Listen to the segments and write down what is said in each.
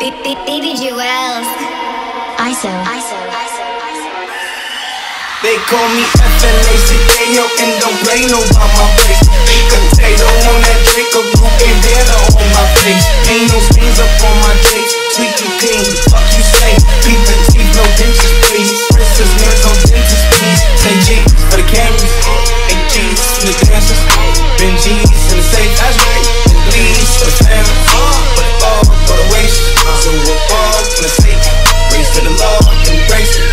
Baby Jewels. ISO. They call me FNACKO and don't blame no by my face. Potato on that drink of root and data on my face. Ain't no stains up on my dates, sweet and clean. Fuck you say, beat the teeth, no dentures please. Princess man, no dentures please. Say G's for the cameras, and G's for the dancers. Been G's in the safe, that's right. Please for the family, but all for the waste. So we're all for the sake, race to the law, embrace it.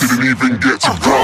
Didn't even get to run.